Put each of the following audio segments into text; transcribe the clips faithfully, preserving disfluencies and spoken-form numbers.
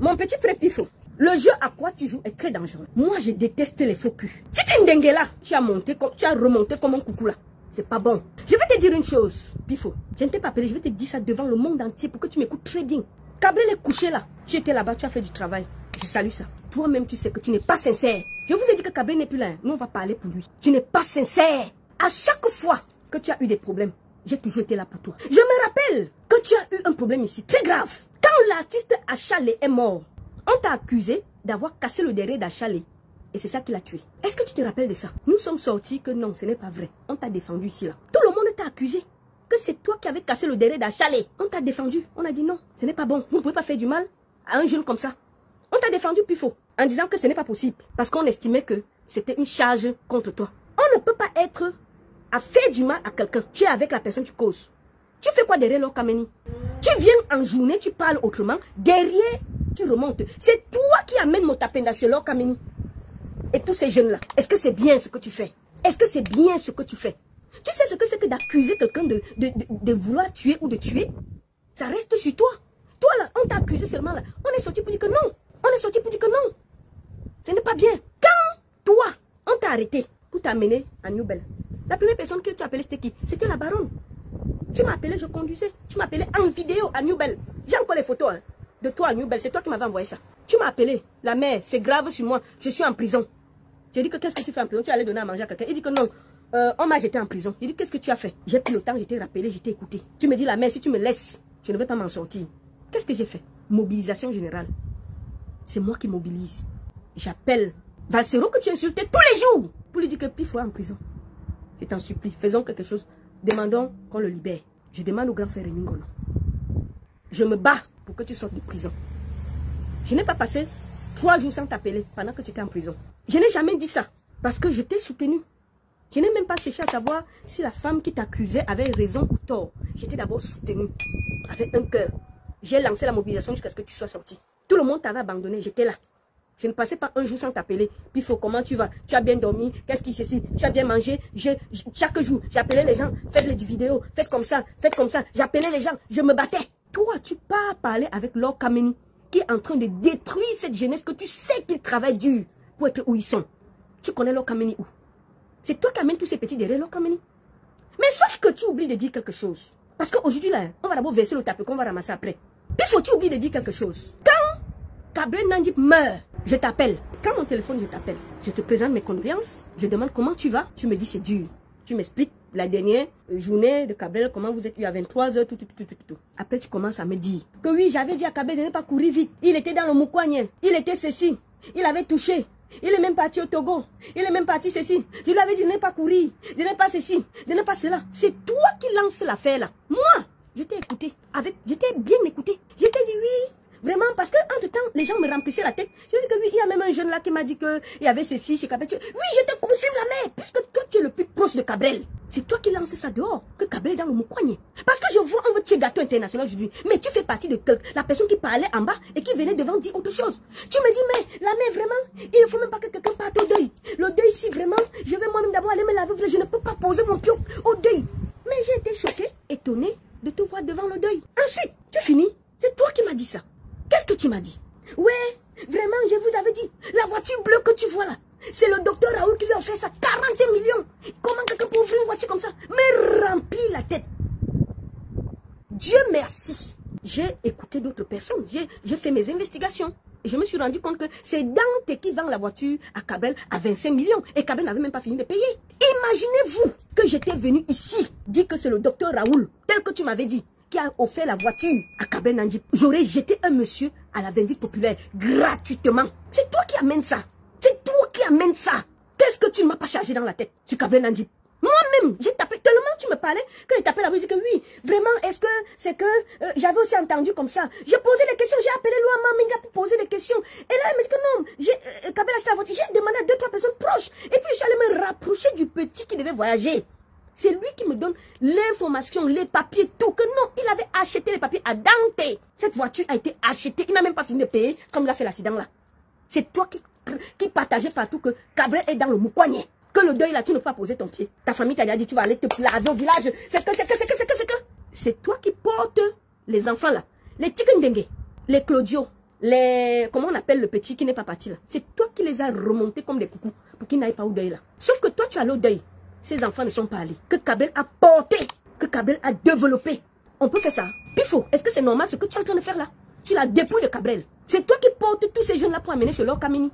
Mon petit frère Piffo, le jeu à quoi tu joues est très dangereux. Moi, je déteste les faux culs. Tikeng Dengue là, tu as monté, tu as remonté comme un coucou là. C'est pas bon. Je vais te dire une chose, Piffo. Je ne t'ai pas appelé, je vais te dire ça devant le monde entier pour que tu m'écoutes très bien. Kablé est couché là. Tu étais là-bas, tu as fait du travail. Je salue ça. Toi-même, tu sais que tu n'es pas sincère. Je vous ai dit que Kablé n'est plus là. Nous, on va parler pour lui. Tu n'es pas sincère. À chaque fois que tu as eu des problèmes, j'ai toujours été là pour toi. Je me rappelle que tu as eu un problème ici, très grave. Quand l'artiste Achalet est mort, on t'a accusé d'avoir cassé le derrière d'Achalet. Et c'est ça qui l'a tué. Est-ce que tu te rappelles de ça? Nous sommes sortis que non, ce n'est pas vrai. On t'a défendu ici, là. Tout le monde t'a accusé que c'est toi qui avais cassé le derrière d'Achalet. On t'a défendu. On a dit non, ce n'est pas bon. Vous ne pouvez pas faire du mal à un jeune comme ça. On t'a défendu Piffo en disant que ce n'est pas possible. Parce qu'on estimait que c'était une charge contre toi. On ne peut pas être à faire du mal à quelqu'un. Tu es avec la personne, tu causes. Tu fais quoi derrière Laure Kameni? Tu viens en journée, tu parles autrement. Derrière, tu remontes. C'est toi qui amènes Motapenda chez Laure Kameni. Et tous ces jeunes-là, est-ce que c'est bien ce que tu fais? Est-ce que c'est bien ce que tu fais? Tu sais ce que c'est que d'accuser quelqu'un de, de, de, de vouloir tuer ou de tuer? Ça reste sur toi. Toi là, on t'a accusé seulement là. On est sorti pour dire que non. On est sorti pour dire que non. Ce n'est pas bien. Quand toi, on t'a arrêté pour t'amener à New Bell, la première personne que tu appelais, c'était qui? C'était la baronne. Tu m'appelais, je conduisais. Tu m'appelais en vidéo à New Bell. J'ai encore les photos hein, de toi à New Bell. C'est toi qui m'avais envoyé ça. Tu m'as appelé. La mère, c'est grave sur moi. Je suis en prison. J'ai dit que qu'est-ce que tu fais en prison? Tu allais donner à manger à quelqu'un. Il dit que non, euh, on m'a jeté en prison. Il dit qu'est-ce que tu as fait? J'ai pris le temps, je t'ai rappelé, je t'ai écouté. Tu me dis la mère, si tu me laisses, je ne vais pas m'en sortir. Qu'est-ce que j'ai fait? Mobilisation générale. C'est moi qui mobilise. J'appelle Valsero que tu insultais tous les jours pour lui dire que Piffo est en prison. Je t'en supplie, faisons quelque chose. Demandons qu'on le libère. Je demande au grand frère Renningola. Je me bats pour que tu sortes de prison. Je n'ai pas passé trois jours sans t'appeler pendant que tu étais en prison. Je n'ai jamais dit ça parce que je t'ai soutenu. Je n'ai même pas cherché à savoir si la femme qui t'accusait avait raison ou tort. J'étais d'abord soutenue avec un cœur. J'ai lancé la mobilisation jusqu'à ce que tu sois sorti. Tout le monde t'avait abandonné. J'étais là. Je ne passais pas un jour sans t'appeler. Piffo, comment tu vas? Tu as bien dormi? Qu'est-ce qui se passe? Tu as bien mangé? Je, je, chaque jour, j'appelais les gens. Faites-les du vidéo. Faites comme ça. Faites comme ça. J'appelais les gens. Je me battais. Toi, tu pars parler avec Laure Kameni qui est en train de détruire cette jeunesse que tu sais qu'ils travaillent dur pour être où ils sont. Tu connais Laure Kameni où? C'est toi qui amènes tous ces petits derrière Laure Kameni. Mais sauf que tu oublies de dire quelque chose. Parce qu'aujourd'hui, là, on va d'abord verser le tapis qu'on va ramasser après. Puis faut tu oublies de dire quelque chose. Quand Kablé Nandip meurt, je t'appelle. Quand mon téléphone, je t'appelle. Je te présente mes condoléances. Je demande comment tu vas. Tu me dis c'est dur. Tu m'expliques la dernière journée de Cabrel, comment vous êtes eu à vingt-trois heures, tout, tout, tout, tout, tout. Après, tu commences à me dire que oui, j'avais dit à Kabrel de ne pas courir vite. Il était dans le Moukoua. Il était ceci. Il avait touché. Il est même parti au Togo. Il est même parti ceci. Je lui avais dit de ne pas courir, de ne pas ceci, de ne pas cela. C'est toi qui lances l'affaire là. Moi, je t'ai écouté. Avec, je t'ai bien écouté. Je t'ai dit oui. Vraiment, parce que entre temps, les gens me remplissaient la tête. Je dis que oui, il y a même un jeune là qui m'a dit qu'il y avait ceci chez Kabrel. Oui, je t'ai conçu la mère, puisque toi tu es le plus proche de Kabrel. C'est toi qui lances ça dehors, que Kabrel est dans le Moukoua. Parce que je vois, on veut tuer gâteau international aujourd'hui. Mais tu fais partie de la personne qui parlait en bas et qui venait devant dire autre chose. Tu me dis, mais la mère, vraiment, il ne faut même pas que quelqu'un parte au deuil. Le deuil, si vraiment, je vais moi-même d'abord aller me laver, je ne peux pas poser mon pied au deuil. Mais j'ai été choquée, étonnée de te voir devant le deuil. Ensuite, tu finis, c'est toi qui m'as dit ça. Qu'est-ce que tu m'as dit? Ouais, vraiment, je vous avais dit, la voiture bleue que tu vois là, c'est le docteur Raoul qui lui a offert ça, quarante millions. Comment quelqu'un peut ouvrir une voiture comme ça? Mais remplis la tête. Dieu merci. J'ai écouté d'autres personnes, j'ai fait mes investigations. Et je me suis rendu compte que c'est Dante qui vend la voiture à Kabel à vingt-cinq millions. Et Kabel n'avait même pas fini de payer. Imaginez-vous que j'étais venu ici, dire que c'est le docteur Raoul, tel que tu m'avais dit, qui a offert la voiture à Kablé Nandip. J'aurais jeté un monsieur à la vindicte populaire gratuitement. C'est toi qui amène ça. C'est toi qui amène ça. Qu'est-ce que tu ne m'as pas chargé dans la tête sur Kablé Nandip? Moi-même, j'ai tapé tellement tu me parlais que j'ai tapé la musique. Oui, vraiment, est-ce que c'est que euh, j'avais aussi entendu comme ça? J'ai posé des questions, j'ai appelé Loa Minga pour poser des questions. Et là, elle me dit que non, Kablé a acheté la voiture. J'ai demandé à deux, trois personnes proches. Et puis, je suis allée me rapprocher du petit qui devait voyager. C'est lui qui me donne l'information, les papiers, tout. Que non, il avait acheté les papiers à Dante. Cette voiture a été achetée. Il n'a même pas fini de payer comme il a fait l'accident là. C'est toi qui, qui partageais partout que Kabrel est dans le Moukoua. Que le deuil là, tu ne peux pas poser ton pied. Ta famille t'a dit, tu vas aller te laver au village. C'est que, c'est que, c'est que, c'est que, c'est que. C'est toi qui portes les enfants là. Les Tikeng Dengue, les Claudios, les, comment on appelle le petit qui n'est pas parti là, c'est toi qui les as remontés comme des coucous pour qu'ils n'aillent pas au deuil là. Sauf que toi tu as allé au deuil, ces enfants ne sont pas allés, que Kabel a porté, que Kabel a développé. On peut que ça. Piffo, est-ce que c'est normal ce que tu es en train de faire là? Tu la dépouilles de Cabrel. C'est toi qui portes tous ces jeunes là pour amener chez Laure Kameni.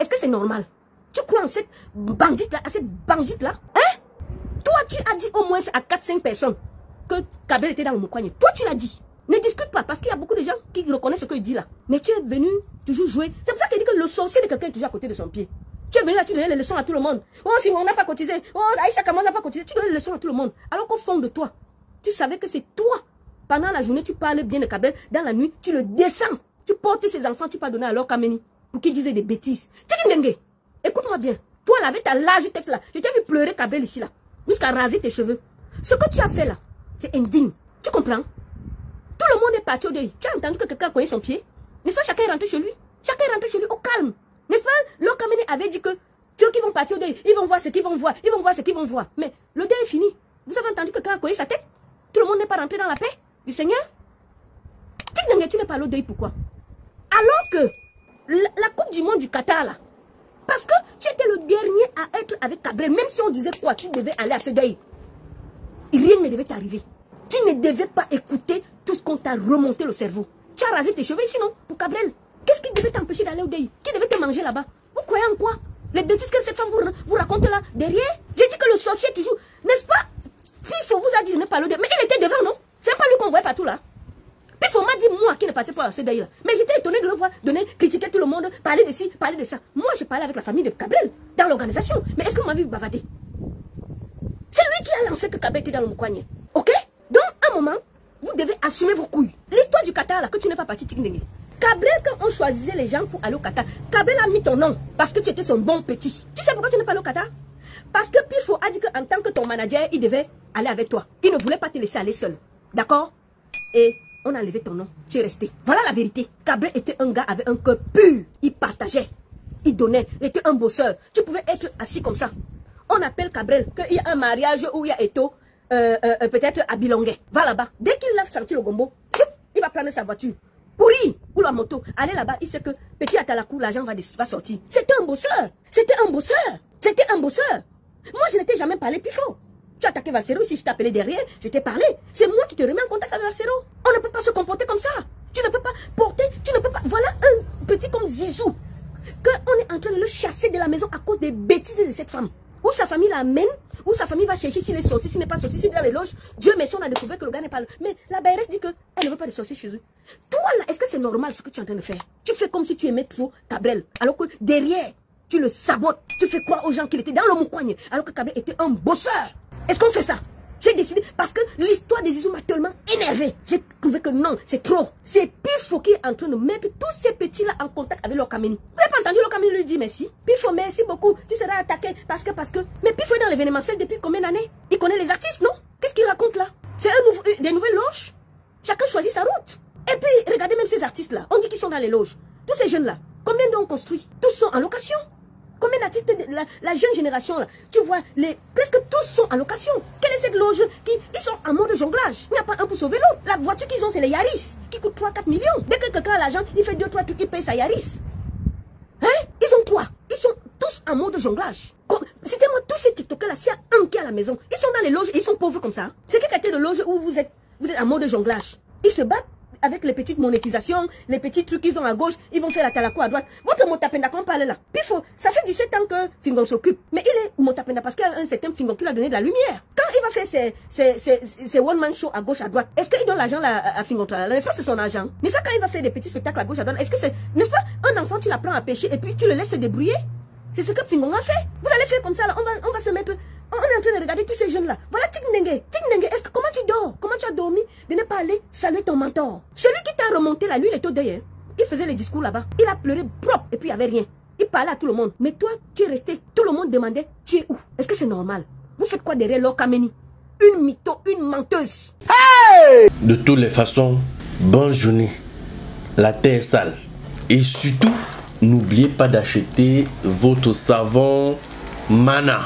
Est-ce que c'est normal? Tu crois en cette bandite là, à cette bandite là? Hein? Toi tu as dit au moins à quatre cinq personnes que Cabrel était dans le Moukoua. Toi tu l'as dit. Ne discute pas parce qu'il y a beaucoup de gens qui reconnaissent ce qu'il dit là. Mais tu es venu toujours jouer. C'est pour ça qu'il dit que le sorcier de quelqu'un est toujours à côté de son pied. Tu es venu là, tu donnais les leçons à tout le monde. Oh, si on n'a pas cotisé. Oh, Aïcha Kaméni n'a pas cotisé. Tu donnais les leçons à tout le monde. Alors qu'au fond de toi, tu savais que c'est toi. Pendant la journée, tu parles bien de Kabel. Dans la nuit, tu le descends. Tu portes ses enfants, tu pas donner à Laure Kameni pour qu'ils disent des bêtises. Tikeng Dengue, écoute-moi bien. Toi, là, avec ta large tête là, je t'ai vu pleurer Kabel ici là, jusqu'à raser tes cheveux. Ce que tu as fait là, c'est indigne. Tu comprends? Tout le monde est parti au deuil. Tu as entendu que quelqu'un cognait son pied? N'est-ce pas? Chacun est rentré chez lui. Chacun est rentré chez lui au calme. N'est-ce pas? Laure Kameni avait dit que ceux qui vont partir au deuil, ils vont voir ce qu'ils vont voir. Ils vont voir ce qu'ils vont voir. Mais le deuil est fini. Vous avez entendu que quelqu'un a cogné sa tête? Tout le monde n'est pas rentré dans la paix du Seigneur. Tikeng Dengue, tu n'es pas allé au deuil, pourquoi? Alors que la, la Coupe du Monde du Qatar, là, parce que tu étais le dernier à être avec Cabrel, même si on disait quoi, tu devais aller à ce deuil. Rien ne devait t'arriver. Tu ne devais pas écouter tout ce qu'on t'a remonté le cerveau. Tu as rasé tes cheveux ici, non? Pour Cabrel. Qu'est-ce qui devait t'empêcher d'aller au deuil? Qui devait te manger là-bas? Vous croyez en quoi? Les bêtises que ces femmes vous, vous racontent là, derrière? J'ai dit que le sorcier toujours, n'est-ce pas? Piffo vous a dit je n'ai pas le deuil. Mais il était devant, non? C'est pas lui qu'on voyait partout là. Piffo m'a dit moi qui ne passais pas à ce deuil là. Mais j'étais étonnée de le voir donner, critiquer tout le monde, parler de ci, parler de ça. Moi je parlais avec la famille de Cabrel dans l'organisation. Mais est-ce que vous m'avez vu bavader? C'est lui qui a lancé que Cabrel était dans le Moukoua. Ok? Donc à un moment, vous devez assumer vos couilles. L'histoire du Qatar là, que tu n'es pas parti, Tikeng Dengue. Cabrel, quand on choisissait les gens pour aller au Qatar, Cabrel a mis ton nom parce que tu étais son bon petit. Tu sais pourquoi tu n'es pas allé au Qatar? Parce que Piffo a dit qu'en tant que ton manager, il devait aller avec toi. Il ne voulait pas te laisser aller seul. D'accord? Et on a enlevé ton nom. Tu es resté. Voilà la vérité. Cabrel était un gars avec un cœur pur. Il partageait. Il donnait. Il était un bosseur. Tu pouvais être assis comme ça. On appelle Cabrel qu'il y a un mariage où il y a Eto, euh, euh, peut-être à Bilonguay. Va là-bas. Dès qu'il a senti le gombo, il va prendre sa voiture. Courir ou la moto. Aller là-bas. Il sait que petit Attalakou, l'argent va, va sortir. C'était un bosseur. C'était un bosseur. C'était un bosseur. Moi, je ne t'ai jamais parlé Piffo. Tu as attaqué Valsero, si je t'appelais derrière, je t'ai parlé. C'est moi qui te remets en contact avec Valsero. On ne peut pas se comporter comme ça. Tu ne peux pas porter, tu ne peux pas... Voilà un petit comme Zizou, qu'on est en train de le chasser de la maison à cause des bêtises de cette femme. Où sa famille l'amène, où sa famille va chercher s'il est sorti, s'il n'est pas sorti, s'il est dans les loges. Dieu merci, on a découvert que le gars n'est pas là. Mais la B R S dit qu'elle ne veut pas de sorcier chez eux. Toi là, est-ce que c'est normal ce que tu es en train de faire? Tu fais comme si tu aimais trop Cabrel, alors que derrière... Tu le sabotes. Tu fais croire aux gens qu'il était dans le Moukoua alors que Kabel était un bosseur. Est-ce qu'on fait ça? J'ai décidé parce que l'histoire des Zizou m'a tellement énervé. J'ai trouvé que non, c'est trop. C'est Piffo qui est en train de mettre tous ces petits-là en contact avec Laure Kameni. Vous n'avez pas entendu Laure Kameni lui dire merci? Piffo, merci beaucoup. Tu seras attaqué parce que, parce que. Mais Piffo est dans l'événementiel depuis combien d'années? Il connaît les artistes, non? Qu'est-ce qu'il raconte là? C'est des nouvelles loges. Chacun choisit sa route. Et puis, regardez même ces artistes-là. On dit qu'ils sont dans les loges. Tous ces jeunes-là. Combien d'ont construit? Tous sont en location. Combien d'artistes de la, la jeune génération là? Tu vois, les, presque tous sont en location. Quelle est cette loge qui ils sont en mode jonglage? Il n'y a pas un pour sauver l'autre. La voiture qu'ils ont, c'est les Yaris, qui coûte trois à quatre millions. Dès que quelqu'un a l'argent, il fait deux trois trucs, il paye sa Yaris. Hein? Ils ont quoi? Ils sont tous en mode jonglage. C'était moi tous ces TikTokers là, s'il y a un qui est à la maison. Ils sont dans les loges et ils sont pauvres comme ça. C'est quelle catégorie de loge où vous êtes, vous êtes en mode jonglage? Ils se battent avec les petites monétisations, les petits trucs qu'ils ont à gauche, ils vont faire la Attalakou à droite. Votre Motapenda, qu'on parle là, Piffo, ça fait dix-sept ans que Fingon s'occupe. Mais il est Motapenda parce qu'il y a un certain Fingon qui lui a donné de la lumière. Quand il va faire ses, ses, ses, ses one-man show à gauche, à droite, est-ce qu'il donne l'argent à, à Fingon? N'est-ce pas que c'est son argent? Mais ça, quand il va faire des petits spectacles à gauche, à droite, est-ce que c'est... N'est-ce pas? Un enfant, tu l'apprends à pêcher et puis tu le laisses se débrouiller. C'est ce que Fingon a fait. Vous allez faire comme ça, là, on va, on va se mettre... On est en train de regarder tous ces jeunes-là. Voilà Tikeng Dengue. Tikeng Dengue, est-ce que comment tu dors? Comment tu as dormi de ne pas aller saluer ton mentor? Celui qui t'a remonté la nuit, il était au deuil. Il faisait les discours là-bas. Il a pleuré propre et puis il n'y avait rien. Il parlait à tout le monde. Mais toi, tu es resté. Tout le monde demandait, tu es où? Est-ce que c'est normal? Vous faites quoi derrière Laure Kameni? Une mytho, une menteuse. Hey! De toutes les façons, bonne journée. La terre est sale. Et surtout, n'oubliez pas d'acheter votre savon Mana.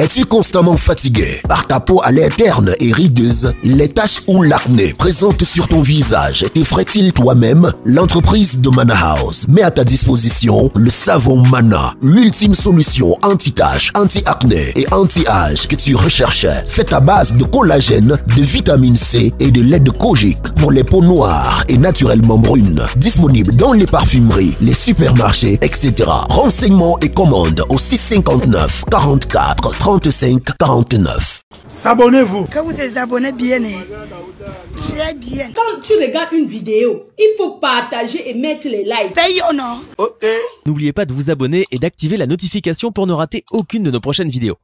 Es-tu constamment fatigué par ta peau à l'interne et rideuse? Les taches ou l'acné présentes sur ton visage t'effraie-t-il toi-même? L'entreprise de Mana House met à ta disposition le savon Mana, l'ultime solution anti-taches, anti-acné et anti-âge que tu recherchais. Fait à base de collagène, de vitamine C et de lait de kojic pour les peaux noires et naturellement brunes. Disponible dans les parfumeries, les supermarchés, et cetera. Renseignements et commandes au six cinq neuf, quarante-quatre, trente-cinq, quarante-neuf. S'abonnez-vous. Quand vous êtes abonné bien, très bien. Quand tu regardes une vidéo, il faut partager et mettre les likes. Paye ou non? Ok. N'oubliez pas de vous abonner et d'activer la notification pour ne rater aucune de nos prochaines vidéos.